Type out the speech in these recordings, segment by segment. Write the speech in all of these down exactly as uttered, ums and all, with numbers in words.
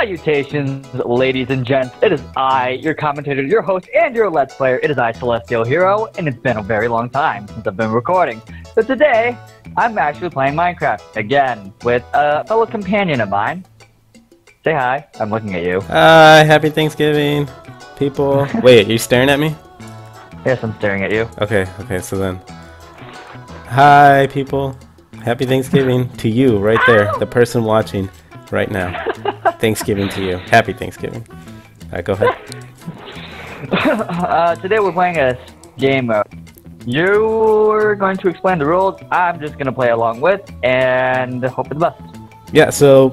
Salutations, ladies and gents. It is I, your commentator, your host, and your Let's Player. It is I, Celestial Hero, and it's been a very long time since I've been recording. So today, I'm actually playing Minecraft again with a fellow companion of mine. Say hi. I'm looking at you. Hi. Uh, happy Thanksgiving, people. Wait, are you staring at me? Yes, I'm staring at you. Okay, okay, so then. Hi, people. Happy Thanksgiving to you right there, the person watching right now. Thanksgiving to you. Happy Thanksgiving. Alright, go ahead. uh, today we're playing a game of... You're going to explain the rules, I'm just going to play along with, and hope for the best. Yeah, so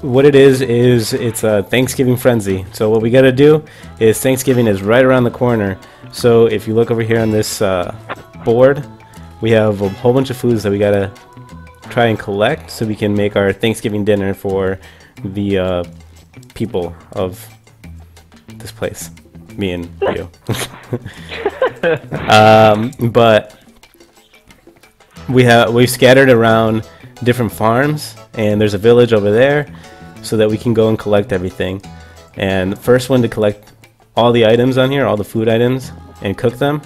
what it is, is it's a Thanksgiving frenzy. So what we got to do is Thanksgiving is right around the corner. So if you look over here on this uh, board, we have a whole bunch of foods that we got to try and collect so we can make our Thanksgiving dinner for the uh, people of this place, me and you. um, but we have we've scattered around different farms, and there's a village over there, so that we can go and collect everything. And the first one to collect all the items on here, all the food items, and cook them,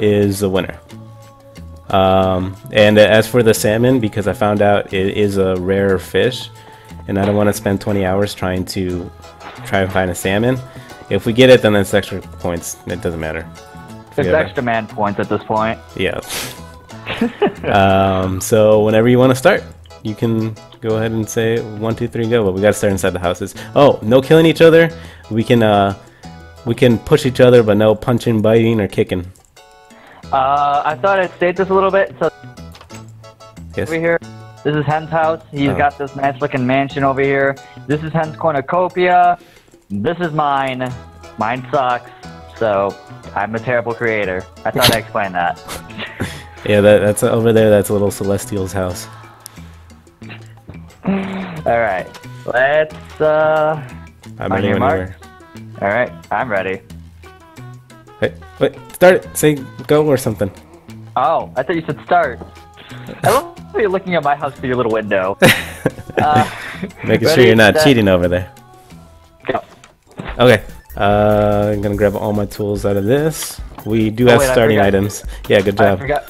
is the winner. Um, and as for the salmon, because I found out it is a rare fish. And I don't want to spend twenty hours trying to try and find a salmon. If we get it, then it's extra points. It doesn't matter. It's extra man points at this point. Yeah. um, so whenever you want to start, you can go ahead and say one, two, three, go. But we gotta start inside the houses. Oh, no killing each other. We can uh, we can push each other, but no punching, biting, or kicking. Uh, I thought I'd state this a little bit. So yes. Over here. This is Hen's house. He's oh. got this nice looking mansion over here. This is Hen's cornucopia. This is mine. Mine sucks. So I'm a terrible creator. I thought I explained that. Yeah, that, that's over there. That's a little Celestial's house. All right. Let's, uh... I'm ready whenever. All right. I'm ready. Wait, wait. Start it. Say go or something. Oh, I thought you said start. Hello? You're looking at my house through your little window. uh, Making sure you're not cheating over there. Go. Okay. Uh, I'm going to grab all my tools out of this. We do have oh, wait, starting items. Yeah, good job. I forgot,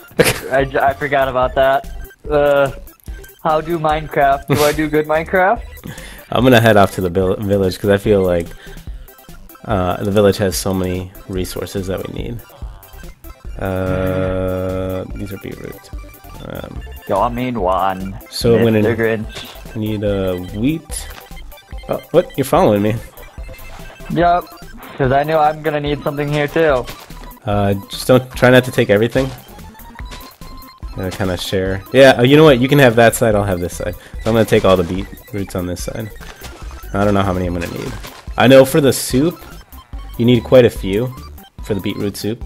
I, I forgot about that. Uh, how do Minecraft? Do I do good Minecraft? I'm going to head off to the village because I feel like uh, the village has so many resources that we need. Uh, these are beet roots. Um, Y'all mean one. So I'm gonna Grinch. need a uh, wheat. Oh, what? You're following me? Yup, because I know I'm gonna need something here too. Uh, just don't try not to take everything. Uh, kind of share. Yeah, oh, you know what? You can have that side. I'll have this side. So I'm gonna take all the beet roots on this side. I don't know how many I'm gonna need. I know for the soup, you need quite a few for the beetroot soup.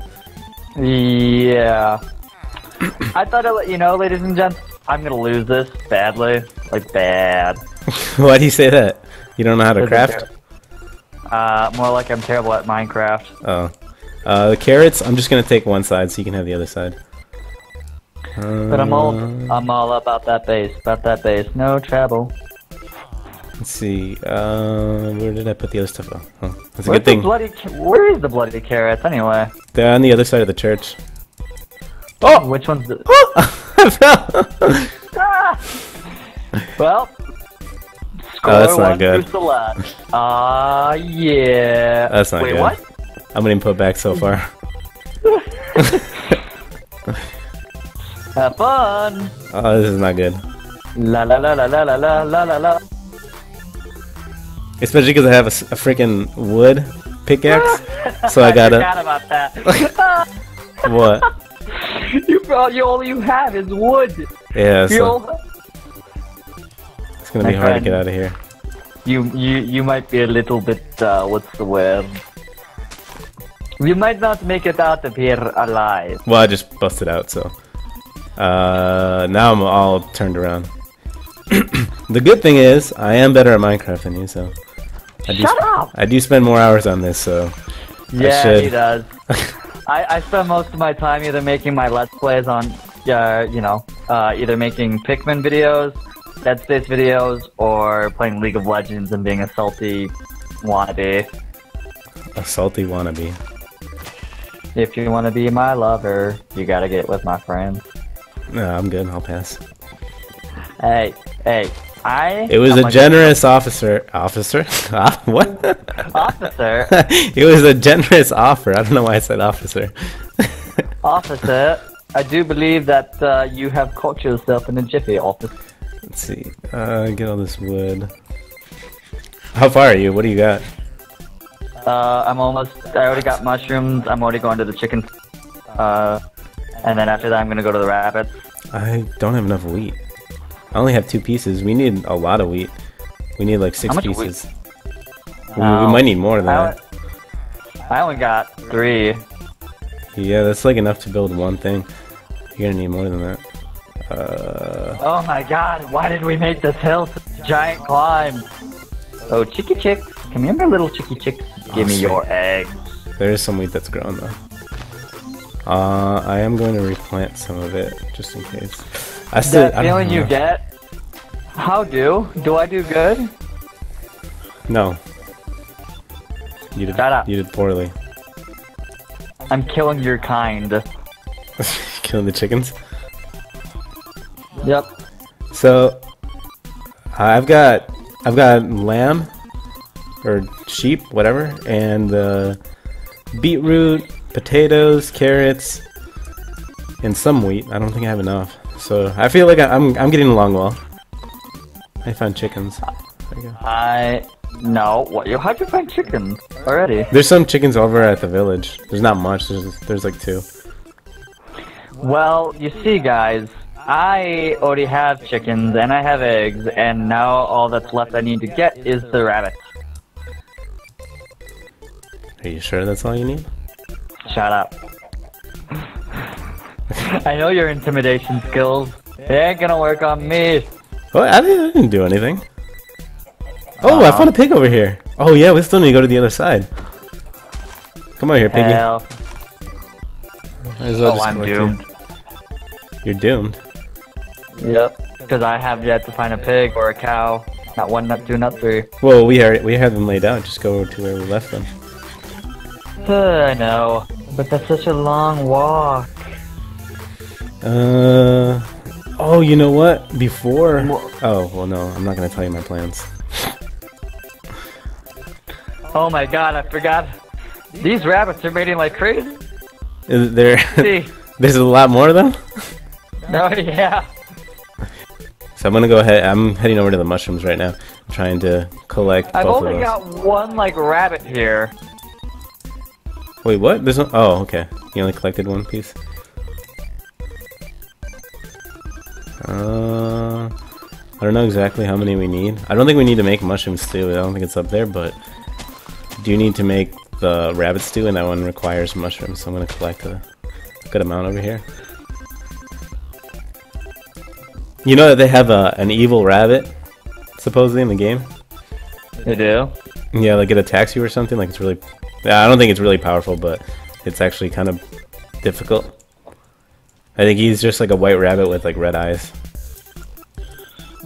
Yeah. I thought I'd let you know, ladies and gents, I'm gonna lose this badly. Like, bad. Why do you say that? You don't know how to craft? Uh, more like I'm terrible at Minecraft. Oh. Uh, the carrots, I'm just gonna take one side so you can have the other side. Uh... But I'm all, I'm all about that base, about that base. No trouble. Let's see, uh, where did I put the other stuff? Oh, oh that's a Where's good thing. Bloody where is the bloody carrots, anyway? They're on the other side of the church. Oh! Which one's the... Oh! I fell! Ah! Well... Score oh, that's not good. Ah, uh, yeah... That's not Wait, good. What? I'm getting put back so far. Have fun! Oh, this is not good. La la la la la la la la la la. Especially because I have a, a freaking wood pickaxe. So I gotta... I forgot about that. What? You all you, all you have is wood. Yeah, so all... it's gonna My be friend, hard to get out of here. You you you might be a little bit uh, what's the word? You might not make it out of here alive. Well, I just busted out, so uh, now I'm all turned around. The good thing is I am better at Minecraft than you, so I do Shut up! I do spend more hours on this, so yeah, I should... he does. I, I spend most of my time either making my Let's Plays on, uh, you know, uh, either making Pikmin videos Dead Space videos or playing League of Legends and being a salty wannabe. A salty wannabe. If you want to be my lover, you gotta get with my friends. No, I'm good. I'll pass. Hey, hey, I... It was I'm a like generous a... officer... Officer? What? Officer? It was a generous offer. I don't know why I said officer. Officer, I do believe that uh, you have caught yourself in a jiffy, officer. Let's see. Uh, get all this wood. How far are you? What do you got? Uh, I'm almost... I already got mushrooms. I'm already going to the chicken. Uh, and then after that, I'm going to go to the rabbits. I don't have enough wheat. I only have two pieces. We need a lot of wheat. We need like six pieces. No, we might need more than I that. I only got three. Yeah, that's like enough to build one thing. You're gonna need more than that. Uh... Oh my god, why did we make this hill such a giant climb? Oh, chicky chick. Come here, my little chicky chick. Give oh, me sweet. your eggs. There is some wheat that's grown though. Uh, I am going to replant some of it, just in case. I still, that I feeling you get? How do? Do I do good? No. You did, Shut up. You did poorly. I'm killing your kind. Killing the chickens? Yep. So, I've got, I've got lamb, or sheep, whatever, and uh, beetroot, potatoes, carrots, and some wheat. I don't think I have enough. So I feel like I, I'm I'm getting along well. I found chickens. There you go. I no. What? You how'd you find chickens already? There's some chickens over at the village. There's not much. There's there's like two. Well, you see, guys, I already have chickens and I have eggs, and now all that's left I need to get is the rabbits. Are you sure that's all you need? Shut up. I know your intimidation skills. It ain't gonna work on me. Oh, I didn't, I didn't do anything. Oh, uh, I found a pig over here. Oh yeah, we still need to go to the other side. Come over here, piggy. Hell. Well oh, I'm doomed. Here. You're doomed? Yep, because I have yet to find a pig or a cow. Not one, not two, not three. Well, we, are, we have them laid out. Just go to where we left them. I know, but that's such a long walk. Uh oh, you know what? Before oh well, no, I'm not gonna tell you my plans. Oh my god, I forgot. These rabbits are mating like crazy. Is there? There's a lot more of them. Oh yeah. So I'm gonna go ahead. I'm heading over to the mushrooms right now, I'm trying to collect. I've both only of those. got one like rabbit here. Wait, what? There's no. Oh, okay. You only collected one piece. Uh, I don't know exactly how many we need. I don't think we need to make mushroom stew. I don't think it's up there, but do you need to make the rabbit stew, and that one requires mushrooms. So I'm gonna collect a good amount over here. You know that they have a an evil rabbit, supposedly in the game. They do. Yeah, like it attacks you or something. Like it's really. I don't think it's really powerful, but it's actually kind of difficult. I think he's just like a white rabbit with like red eyes.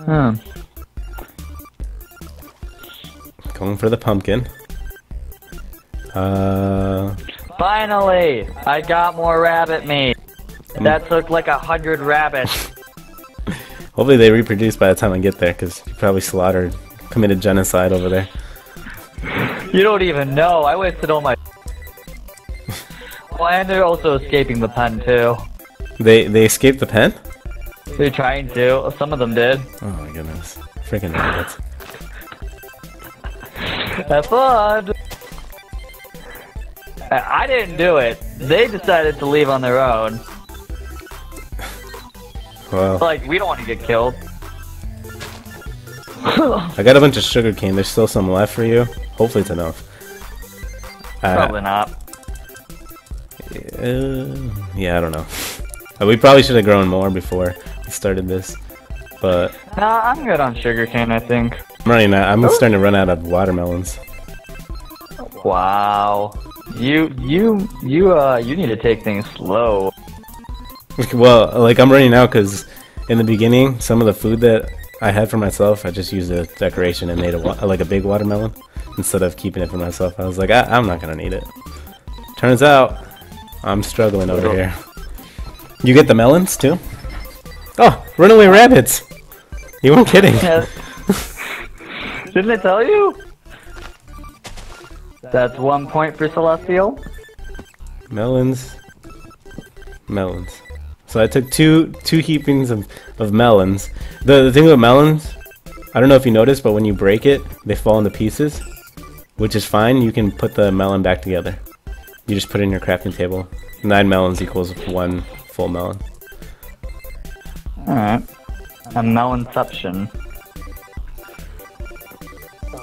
Hmm. Going for the pumpkin. Uh. Finally, I got more rabbit meat. That took like a hundred rabbits. Hopefully they reproduce by the time I get there, because you probably slaughtered, committed genocide over there. You don't even know. I wasted all my. Well, and they're also escaping the pen too. They they escaped the pen? They're trying to. Some of them did. Oh my goodness. Freaking rabbits. Have fun! I didn't do it. They decided to leave on their own. Well. Like, we don't want to get killed. I got a bunch of sugar cane. There's still some left for you. Hopefully it's enough. Probably uh, not. Uh, yeah, I don't know. We probably should have grown more before we started this, but... Nah, I'm good on sugarcane, I think. I'm running out. I'm oh. starting to run out of watermelons. Wow. You, you, you, uh, you need to take things slow. Well, like, I'm running out because in the beginning, some of the food that I had for myself. I just used a decoration and made a like a big watermelon instead of keeping it for myself. I was like, I I'm not gonna need it. Turns out, I'm struggling over here. You get the melons too? Oh, runaway rabbits! You weren't kidding. Didn't I tell you? That's one point for Celestial. Melons. Melons. So I took two two heapings of, of melons. The, the thing with melons, I don't know if you noticed, but when you break it, they fall into pieces. Which is fine, you can put the melon back together. You just put it in your crafting table. Nine melons equals one full melon. Alright. A melonception.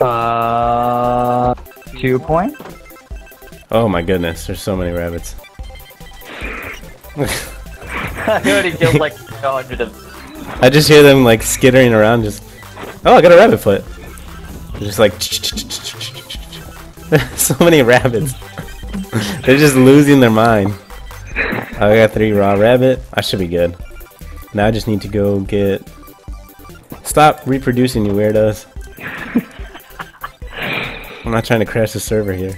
Uh, two points? Oh my goodness, there's so many rabbits. I already killed like two hundred of them. I just hear them like skittering around, just... Oh, I got a rabbit foot! They're just like... So many rabbits. They're just losing their mind. I got three raw rabbit. I should be good. Now I just need to go get... Stop reproducing, you weirdos. I'm not trying to crash the server here.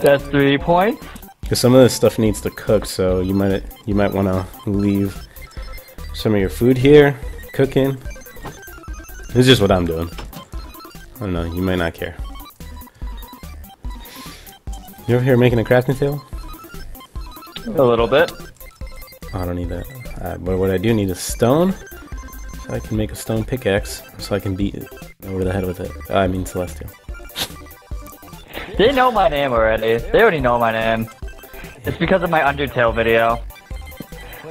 That's three points. Because some of this stuff needs to cook, so you might you might want to leave some of your food here cooking. It's just what I'm doing. I don't know. You might not care. You over here making a crafting table? A little bit. Oh, I don't need that. Uh, but what I do need is stone. So I can make a stone pickaxe, so I can beat it over the head with it. I mean Celestial. They know my name already. They already know my name. It's because of my Undertale video.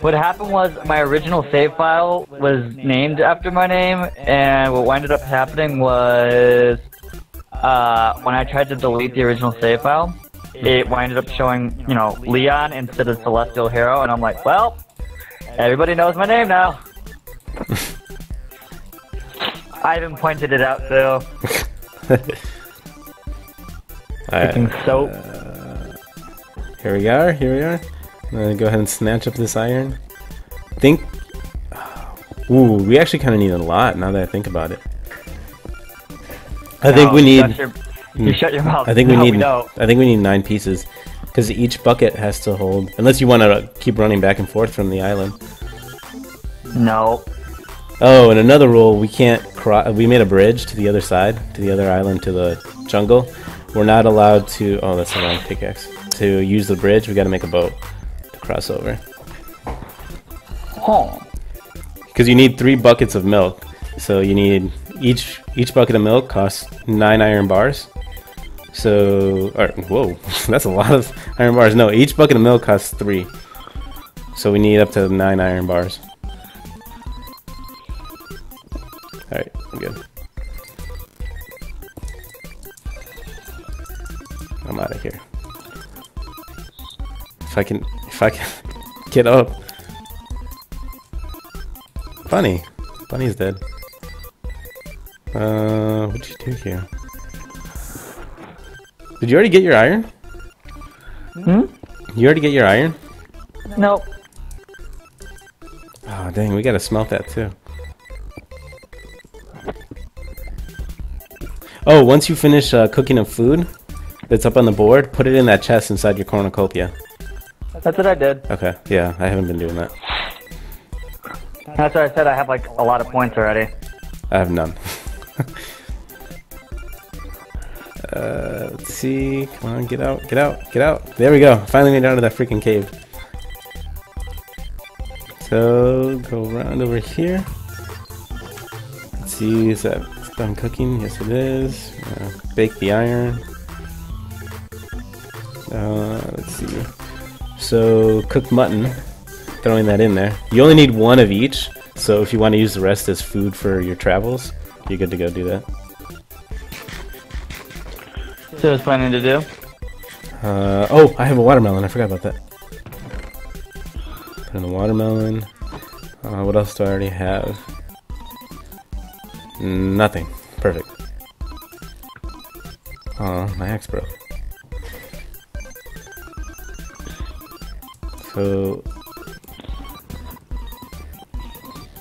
What happened was my original save file was named after my name, and what ended up happening was uh, when I tried to delete the original save file, it ended up showing, you know, Leon instead of Celestial Hero, and I'm like, well, everybody knows my name now. I even pointed it out too. Cooking soap. Uh, here we are, here we are. I'm gonna go ahead and snatch up this iron. Think... Ooh, we actually kind of need a lot now that I think about it. I no, think we need... Shut your, you shut your mouth. I think no, we need... No. I think we need nine pieces. Because each bucket has to hold... Unless you want to keep running back and forth from the island. No. Oh, and another rule, we can't... Cro we made a bridge to the other side, to the other island, to the jungle. We're not allowed to... Oh, that's the wrong pickaxe. To use the bridge, we gotta make a boat to cross over. Oh. Because you need three buckets of milk. So you need... Each each bucket of milk costs nine iron bars. So... Or, whoa, that's a lot of iron bars. No, each bucket of milk costs three. So we need up to nine iron bars. Alright, I'm good. I'm out of here. If I can, if I can get up. Bunny, Bunny's dead. Uh, what'd you do here? Did you already get your iron? Hmm. You already get your iron? Nope. Oh dang, we gotta smelt that too. Oh, once you finish uh, cooking up food. That's up on the board, put it in that chest inside your cornucopia. That's what I did. Okay, yeah, I haven't been doing that. That's what I said, I have like a lot of points already. I have none. uh, let's see, come on, get out, get out, get out. There we go, finally made it out of that freaking cave. So, go around over here. Let's see, is that done cooking? Yes it is. Uh, bake the iron. Uh, let's see. So, cooked mutton. Throwing that in there. You only need one of each, so if you want to use the rest as food for your travels, you're good to go do that. So, what's planning to do? Uh, oh, I have a watermelon. I forgot about that. Put in the watermelon. Uh, what else do I already have? Nothing. Perfect. Aw, my axe broke. So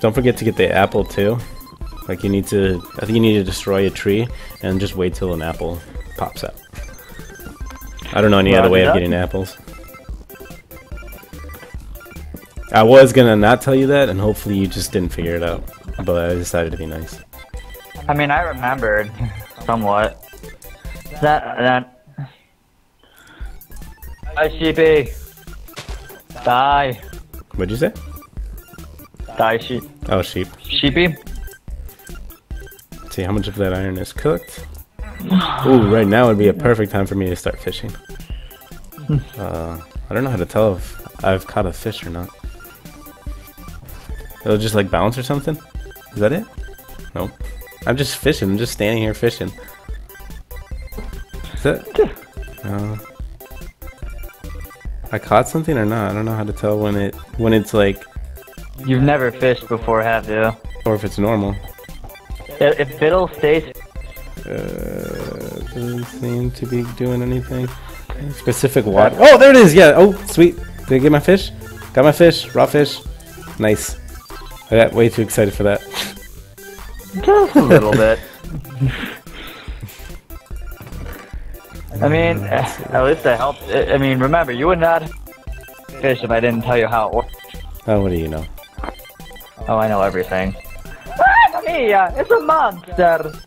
Don't forget to get the apple too. Like you need to, I think you need to destroy a tree and just wait till an apple pops out. I don't know any well, other way of getting apples. I was gonna not tell you that, and hopefully you just didn't figure it out. But I decided to be nice. I mean, I remembered somewhat. That that. Hi, sheepy. Die. What'd you say? Die sheep. Oh, sheep. Sheepy. Let's see how much of that iron is cooked. Ooh, right now would be a perfect time for me to start fishing. Uh, I don't know how to tell if I've caught a fish or not. It'll just like bounce or something? Is that it? Nope. I'm just fishing. I'm just standing here fishing. Is that... Uh, I caught something or not? I don't know how to tell when it when it's like... You've never fished before, have you? Or if it's normal. If it'll stay... Uh, doesn't seem to be doing anything. Specific water. Oh, there it is! Yeah! Oh, sweet! Did I get my fish? Got my fish. Raw fish. Nice. I got way too excited for that. Just a little bit. I mean, at least I helped. I mean, remember, you would not fish if I didn't tell you how it worked. Oh, what do you know? Oh, I know everything. Ah, Mia! It's a monster!